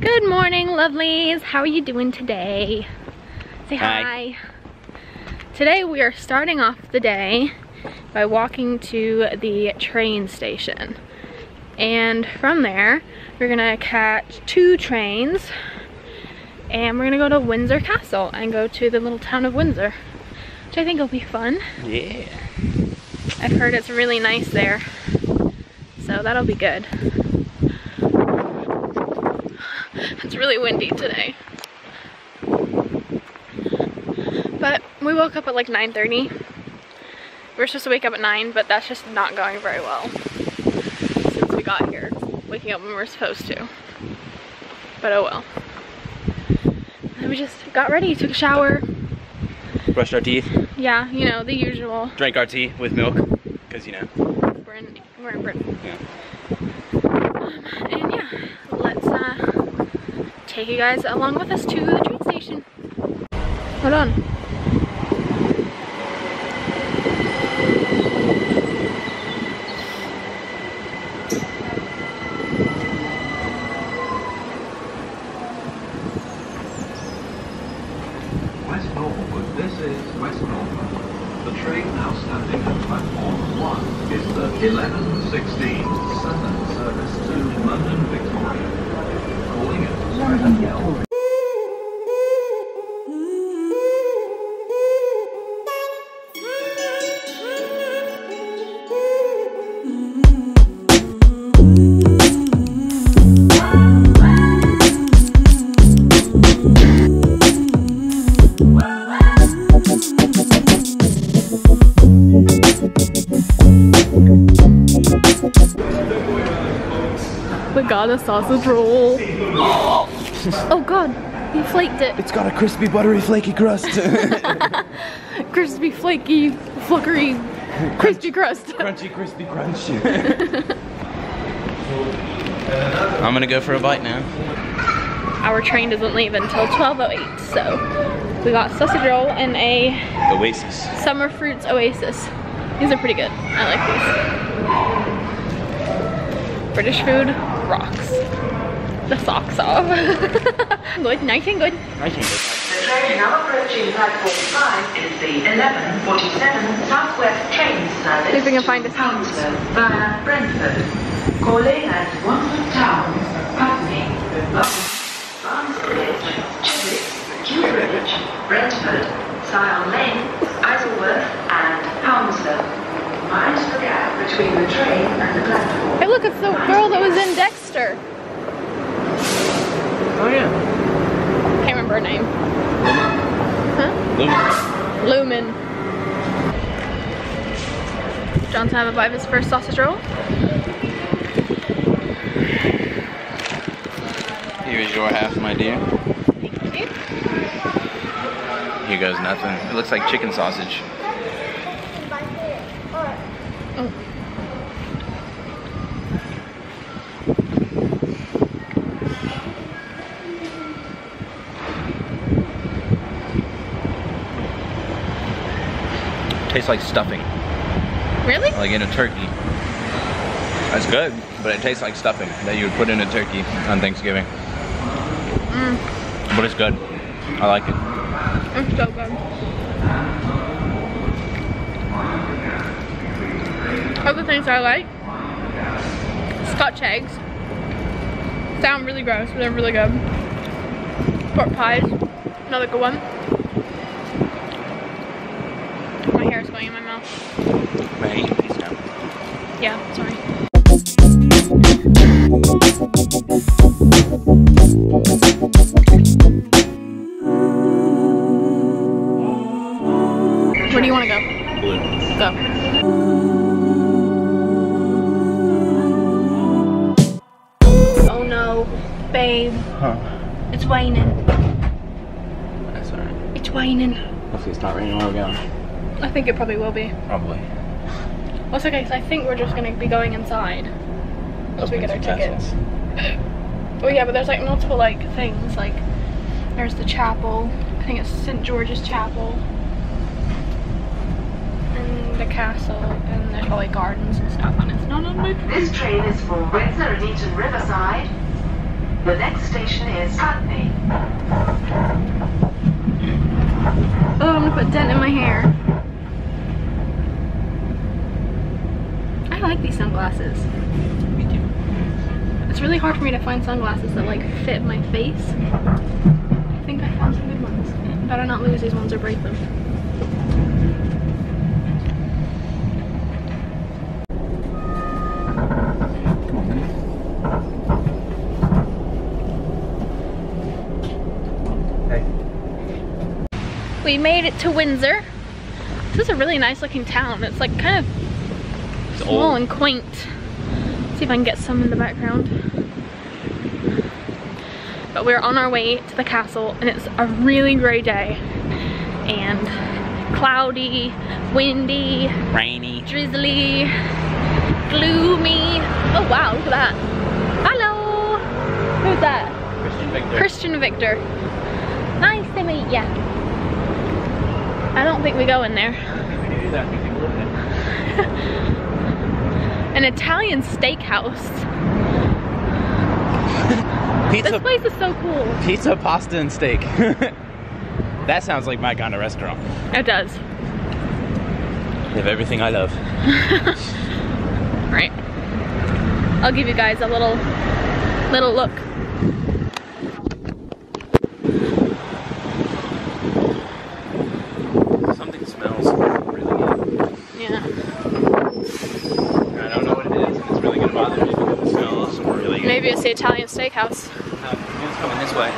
Good morning, lovelies. How are you doing today? Say hi. Today we are starting off the day by walking to the train station. And from there, we're gonna catch two trains and we're gonna go to Windsor Castle and go to the little town of Windsor, which I think will be fun. Yeah. I've heard it's really nice there, so that'll be good. It's really windy today. But we woke up at like 9:30. We were supposed to wake up at 9, but that's just not going very well since we got here. Waking up when we were supposed to. But oh well. And we just got ready, took a shower. Brushed our teeth. Yeah, you know, the usual. Drank our tea with milk, because you know. We're in Britain. Yeah. And yeah, let's take you guys along with us to the train station. Hold on. The sausage roll. Oh god, you flaked it. It's got a crispy, buttery, flaky crust. Crispy, flaky, fluckery, crispy crust. Crunchy, crispy, crunch. I'm gonna go for a bite now. Our train doesn't leave until 12:08, so we got sausage roll and a Oasis. Summer fruits Oasis. These are pretty good. I like these. British food rocks the socks off. Good, nice and good. Nice and good. The train now approaching platform 5 is the 11:47 Southwest train service. See if we can find a Townsville via Brentford, calling at Wandsworth Town, Putney, Barnsley, Chiswick, Cambridge, Brentford, Sile Lane, Isleworth, and Townsville. Mind the gap between the train and the platform. Hey look, it's the girl that was in Dexter. Oh yeah. Can't remember her name. Lumen. Huh? Lumen. Lumen. John's gonna have a bite of his first sausage roll. Here is your half, my dear. Thank you. Here goes nothing. It looks like chicken sausage. Tastes like stuffing. Really? Like in a turkey. That's good, but it tastes like stuffing that you would put in a turkey on Thanksgiving. Mm. But it's good. I like it. It's so good. Other things I like, Scotch eggs. Sound really gross, but they're really good. Pork pies, another good one. In my mouth. Can I eat a piece now? Yeah, sorry. Where do you want to go? Blue. Go. Oh no, babe. Huh? It's raining. That's alright. It's raining. Hopefully it's not raining where we're going. I think it probably will be. Probably. Well, it's okay, because I think we're just going to be going inside. Once we get our tickets. Oh yeah, but there's like multiple like things. Like, there's the chapel. I think it's St. George's Chapel. And the castle. And there's all like gardens and stuff. And it's not on my... This train is for Windsor and Eaton Riverside. The next station is Putney. Oh, I'm gonna put a dent in my hair. I like these sunglasses. Me too. It's really hard for me to find sunglasses that like fit my face. I think I found some good ones. Better not lose these ones or break them. We made it to Windsor. This is a really nice looking town. It's like kind of small and quaint. Let's see if I can get some in the background. But we're on our way to the castle and it's a really grey day. And cloudy, windy, rainy, drizzly, gloomy. Oh wow, look at that. Hello! Who's that? Christian Victor. Christian Victor. Nice to meet ya. I don't think we go in there. An Italian steakhouse. Pizza, this place is so cool. Pizza, pasta, and steak. That sounds like my kind of restaurant. It does. They have everything I love. All right. I'll give you guys a little look. Maybe it's the Italian steakhouse. No, it's coming this way.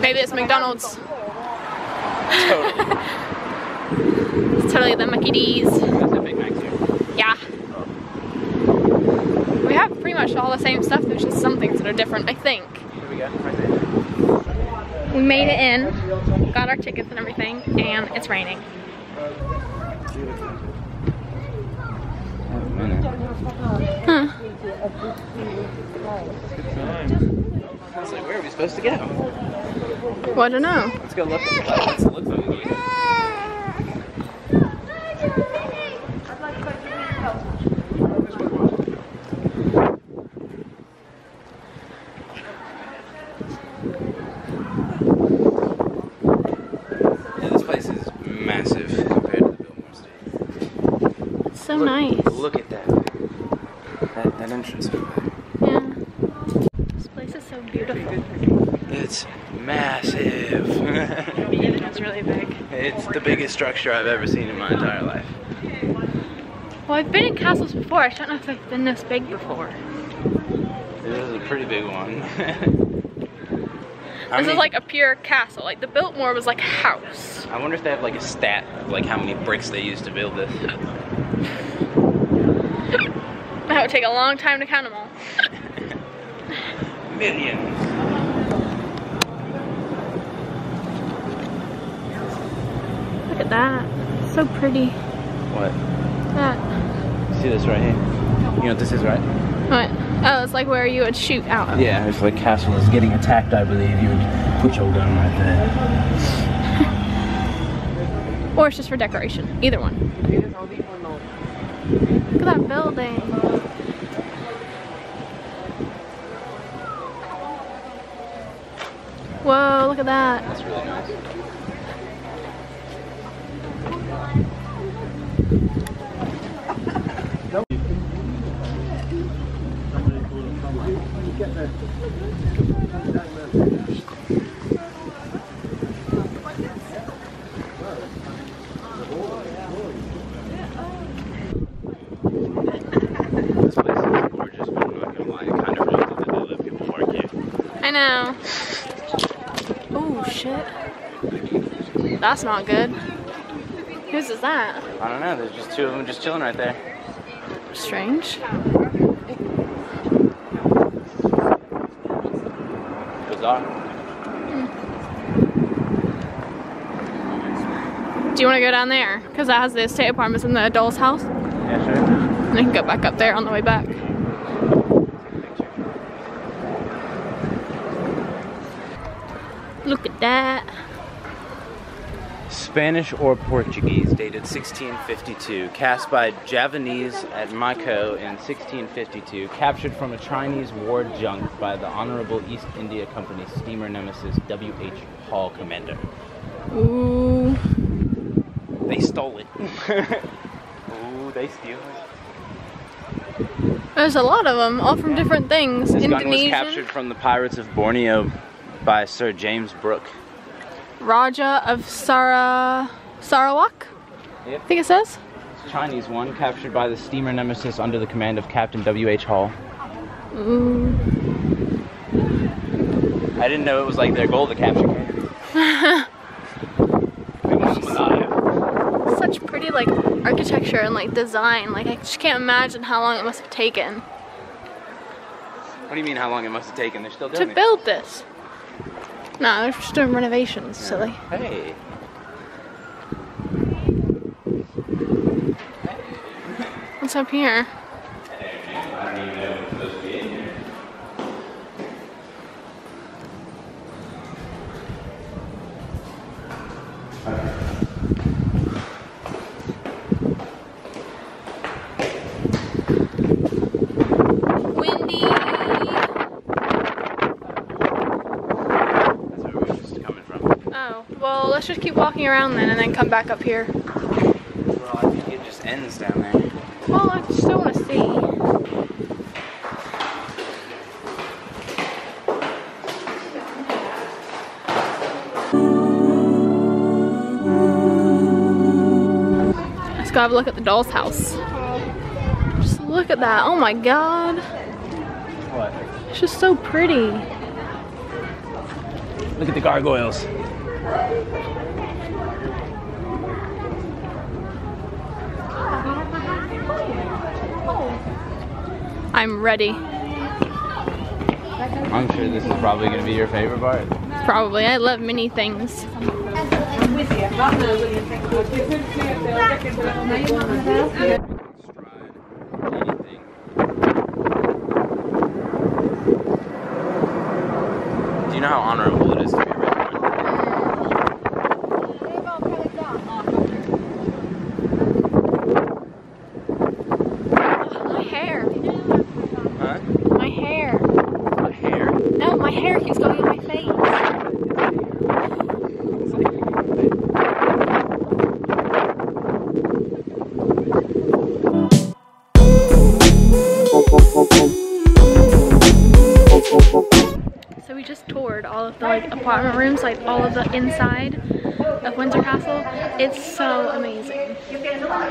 Maybe it's McDonald's. Totally. It's totally the Mickey D's. Yeah. We have pretty much all the same stuff, there's just some things that are different, I think. Here we go, right there. We made it in, got our tickets and everything, and it's raining. Huh. I was like, where are we supposed to go? Well, I don't know. Let's go look. Let's look for the movie. Yeah, this place is massive compared to the Biltmore State. It's so nice. Look at that. That entrance. Yeah. This place is so beautiful. It's massive. It's really big. It's the biggest structure I've ever seen in my entire life. Well, I've been in castles before. I don't know if they've been this big before. This is a pretty big one. This is like a pure castle. Like the Biltmore was like a house. I wonder if they have like a stat of like how many bricks they used to build this. That would take a long time to count them all. Millions. Look at that. It's so pretty. What? That. See this right here? You know what this is, right? What? Oh, it's like where you would shoot out of. Yeah, if the castle is getting attacked, I believe, you would put your gun right there. Or it's just for decoration. Either one. Look at that building. Whoa, look at that. That's really nice. That's not good. Whose is that? I don't know, there's just two of them just chilling right there. Strange. Bizarre. Mm. Do you want to go down there? Because that has the estate apartments in the adult's house. Yeah, sure. And I can go back up there on the way back. Look at that. Spanish or Portuguese, dated 1652, cast by Javanese at Macau in 1652, captured from a Chinese war junk by the Honorable East India Company steamer Nemesis, W.H. Hall commander. Ooh. They stole it. Ooh, they steal it. There's a lot of them, all from different things. This gun was captured from the Pirates of Borneo by Sir James Brooke. Raja of Sarawak? Yep. I think it says. Chinese one, captured by the steamer Nemesis under the command of Captain W.H. Hall. Ooh. I didn't know it was like their goal to capture cannons. Such pretty like architecture and like design. Like I just can't imagine how long it must have taken. What do you mean how long it must have taken? They're still doing it. To build this. No, they're just doing renovations, yeah. Silly. Hey. What's up here? I don't even know if it's supposed to be in here. Let's just keep walking around then and then come back up here. Well, I think it just ends down there. Well, I just don't want to see. Let's go have a look at the doll's house. Just look at that. Oh my god. What? It's just so pretty. Look at the gargoyles. I'm ready. I'm sure this is probably going to be your favorite part. Probably. I love mini things. Do you know how honorable it is to be? Apartment rooms, like all of the inside of Windsor Castle. It's so amazing.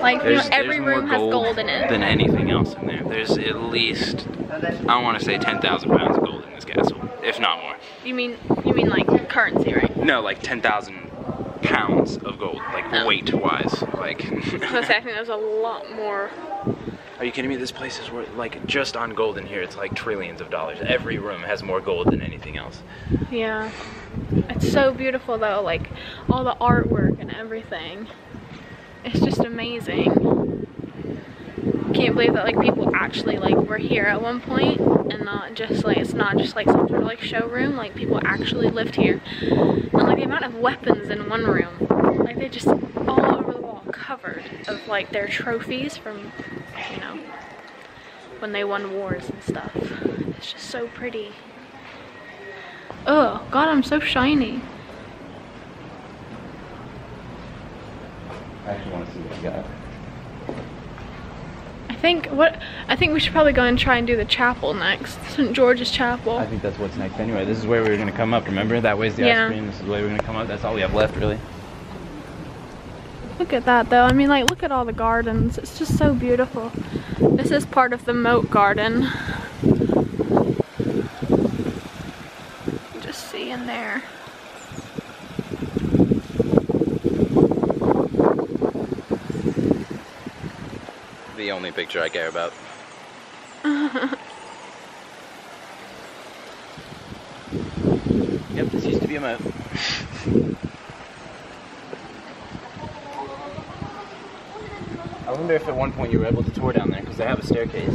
Like, you know, every room has gold in it. Than anything else in there. There's at least, I want to say 10,000 pounds of gold in this castle, if not more. You mean like currency, right? No, like 10,000 pounds of gold, like weight-wise. Like. So I think there's a lot more. Are you kidding me? This place is worth, like, just on gold in here, it's like trillions of dollars. Every room has more gold than anything else. Yeah. It's so beautiful, though. Like, all the artwork and everything. It's just amazing. Can't believe that, like, people actually, like, were here at one point and not just, like, it's not just, like, some sort of, like, showroom. Like, people actually lived here. And, like, the amount of weapons in one room. Like, they just all over the wall covered of, like, their trophies from... you know, when they won wars and stuff. It's just so pretty. Oh god, I'm so shiny. I actually want to see what you got. I think we should probably go and try and do the chapel next. St. George's Chapel. I think that's what's next anyway. This is where we were going to come up, remember? That way's the ice cream. This is the way we're going to come up. That's all we have left, really. Look at that though, I mean, like, look at all the gardens. It's just so beautiful. This is part of the moat garden. Just see in there. The only picture I care about. Yep, this used to be a moat. I wonder if at one point you were able to tour down there, because they have a staircase.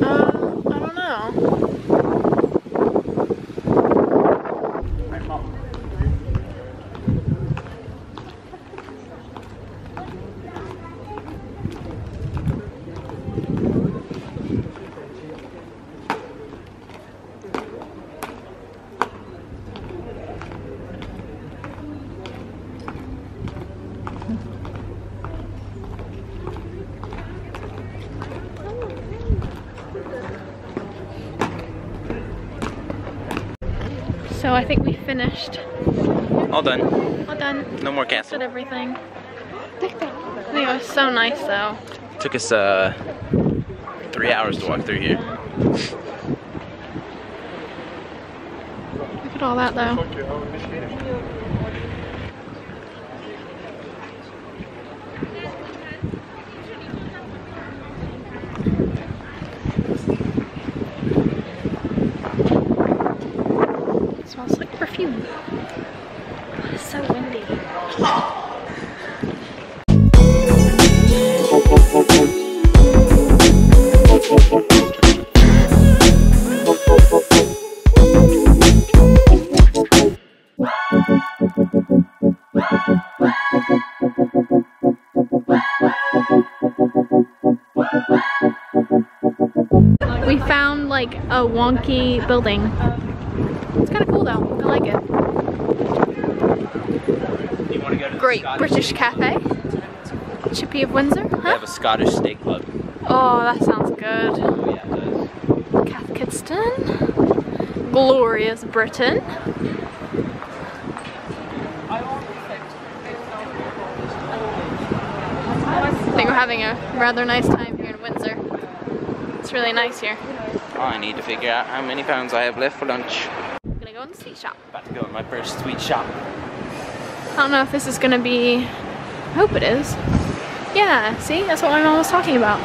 I don't know. So I think we finished. All done. All done. No more castle. Did everything. I think it was so nice though. It took us 3 hours to walk through here. Look at all that though. It smells like perfume. It's so windy. We found like a wonky building. It's kind of cool though. I like it. You want to go to the Great Scottish British Cafe. Chippy of Windsor. Huh? They have a Scottish steak club. Oh, that sounds good. Oh, yeah, it does. Cath Kidston. Glorious Britain. I think we're having a rather nice time here in Windsor. It's really nice here. Oh, I need to figure out how many pounds I have left for lunch. I'm gonna go in the sweet shop. About to go in my first sweet shop. I don't know if this is gonna be... I hope it is. Yeah, see? That's what my mom was talking about.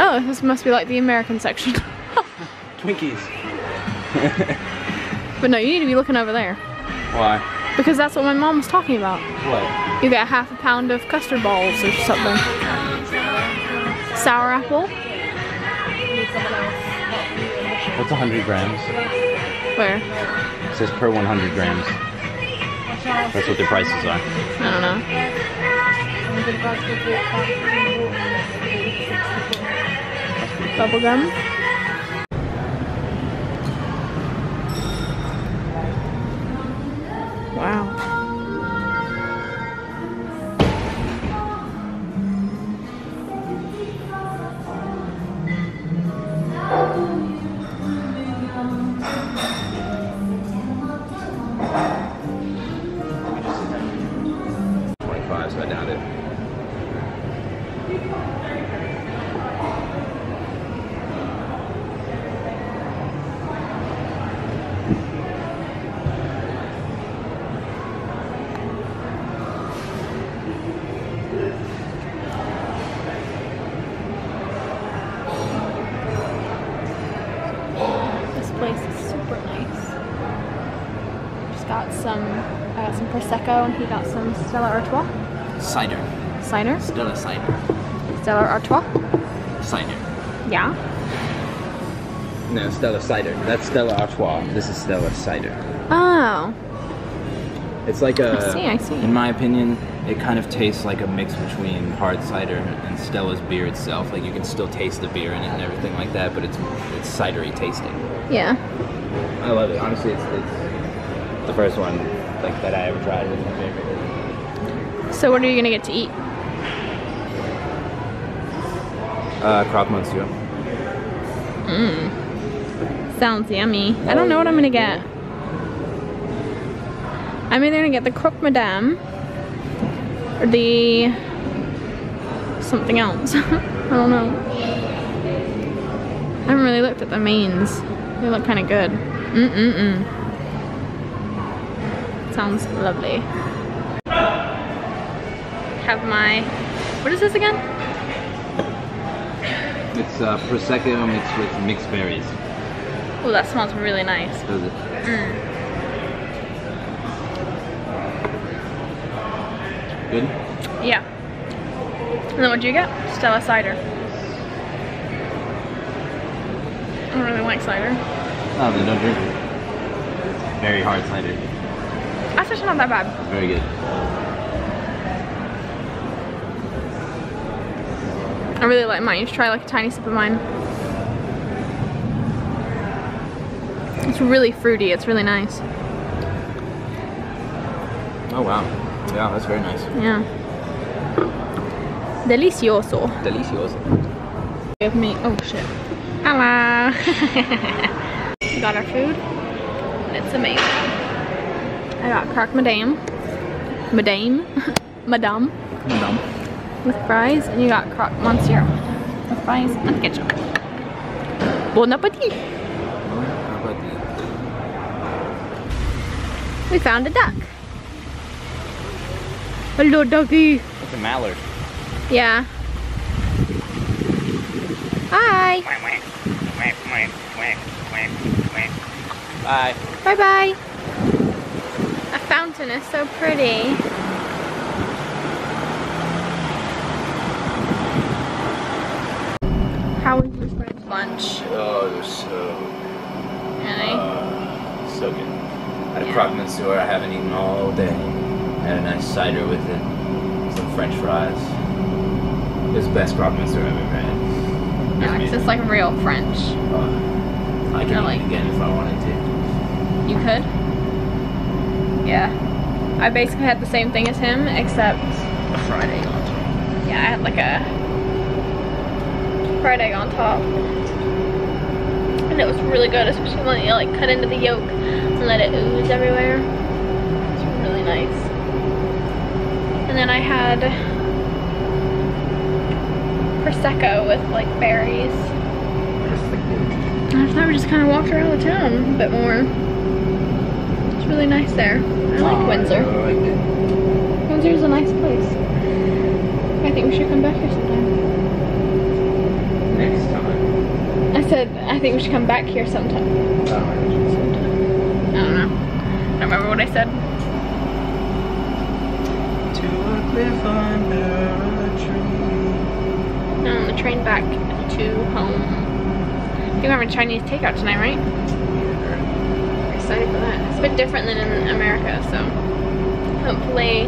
Oh, this must be like the American section. Twinkies. But no, you need to be looking over there. Why? Because that's what my mom was talking about. What? You get half a pound of custard balls or something. Sour apple. What's 100 grams? Where? It says per 100 grams. That's what their prices are. I don't know. Bubblegum. I got some Prosecco and he got some Stella Artois. Cider. Cider? Stella Cider. Stella Artois? Cider. Yeah. No, Stella Cider. That's Stella Artois. This is Stella Cider. Oh. It's like a... I see. In my opinion, it kind of tastes like a mix between hard cider and Stella's beer itself. Like you can still taste the beer in it and everything like that, but it's cidery tasting. Yeah. I love it. Honestly, it's the first one like that I ever tried was my favorite. So what are you gonna get to eat? Crop monsieur. Mmm. Sounds yummy. I don't know what I'm gonna get. I'm either gonna get the croque madame or the something else. I don't know. I haven't really looked at the mains. They look kind of good. Sounds lovely. Have my, what is this again? It's Prosecco mixed with mixed berries. Oh, that smells really nice. Does it? Mm. Good? Yeah. And then what do you get? Stella Cider. I don't really like cider. Oh, they don't drink it. Very hard cider. That's actually not that bad. Very good. I really like mine. You should try like a tiny sip of mine. It's really fruity. It's really nice. Oh wow. Yeah, that's very nice. Yeah. Delicioso. Delicioso. Give me, oh shit. Hello. We got our food and it's amazing. I got croque madame. Madame. With fries, and you got croque monsieur with fries and ketchup. Bon appetit. We found a duck. Hello, doggy. It's a mallard. Yeah. Hi. Bye. Bye bye. A fountain is so pretty. How was your French lunch? Oh, it was so good. Really? So good. I had a croque monsieur I haven't eaten all day. I had a nice cider with it, some French fries. It was the best croque monsieur I've ever had. No, it's just like real French. I can eat it again if I wanted to. You could? Yeah. I basically had the same thing as him, except a Friday lunch. Yeah, I had like a fried egg on top, and it was really good, especially when you like cut into the yolk and let it ooze everywhere. It's really nice. And then I had Prosecco with like berries. I thought we just kind of walked around the town a bit more. It's really nice there. I like Windsor. Windsor's a nice place. I think we should come back here sometime. Next time. I said, I think we should come back here sometime. I don't know. I don't remember what I said. To a cliff under a tree. And on the train back to home. I think we're having Chinese takeout tonight, right? Yeah. I'm excited for that. It's a bit different than in America, so hopefully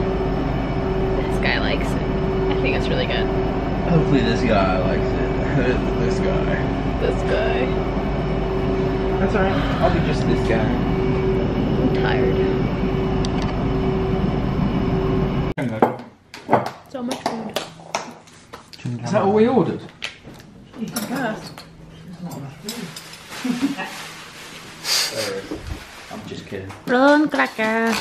this guy likes it. I think it's really good. Hopefully this guy likes it. This guy. This guy. That's alright. I'll be just this guy. I'm tired. So much food. Is that all we ordered? Jesus Christ. There's not enough food. There is. I'm just kidding. Brown cracker.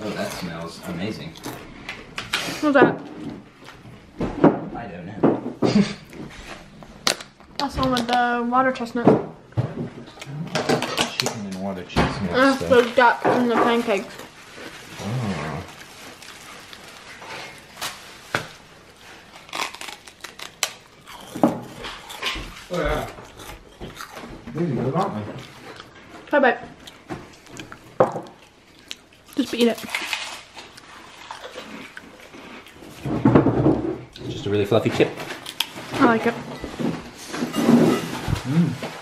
Oh, that smells amazing. What's that? I don't know. That's one with the water chestnut. Chicken and water chestnut. That's the duck and the pancakes. Oh. Oh yeah. These are good, aren't they? Bye bye. Just eat it. Really fluffy chip. I like it. Mm.